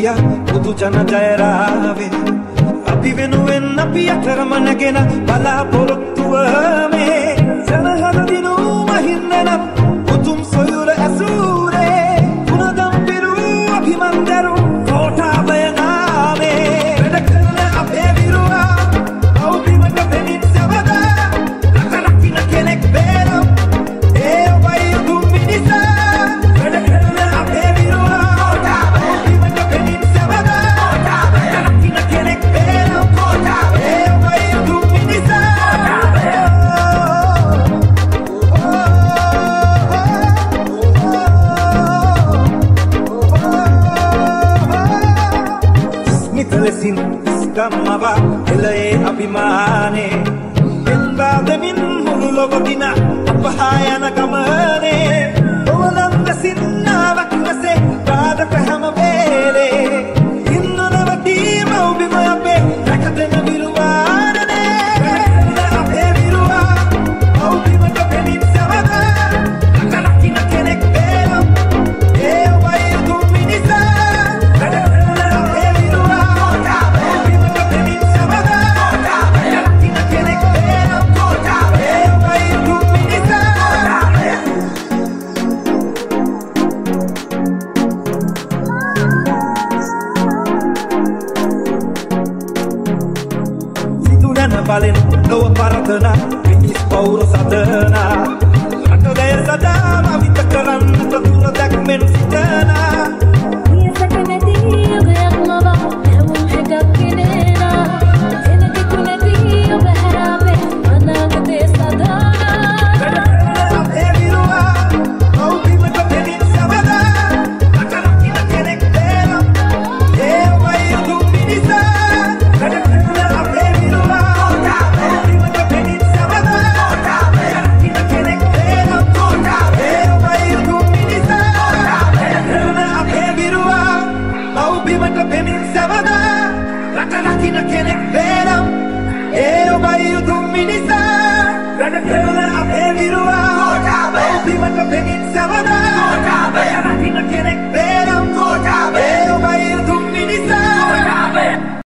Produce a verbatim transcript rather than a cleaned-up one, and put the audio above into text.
पिया वो तू जाना जाए रावे अभी वेनु वेन्ना पिया तेरा मन के ना भला बोलो तू हमें जना हर दिनों महीने ना वो तुम सोयूर ऐसूरे पुनर्दम पिरू अभी मंदरू कोठा बेना में रखते ना अभी बिरुआ आओ भी मत भेनी सबदा रखते ना कि ना केने बेरो ए भाई तुम मिनिसा Kamava elay abimane dilba de min mulogina apahaya na kamane olam sinna vakase baad peham vele innu navati mau bimape rakatena viruwane rakatena ape viruwa au bimata penin savada rakatena kenek velo eo vai tu minisa Valen loa paratana pinis pauro satana rato der sadama vitakaran tatuna dakmen sitana ye sakane diyo gayamava hum hagaknena enake kunati obharabe managate sadana I'll be my companion, Savannah. I'll be your companion, baby.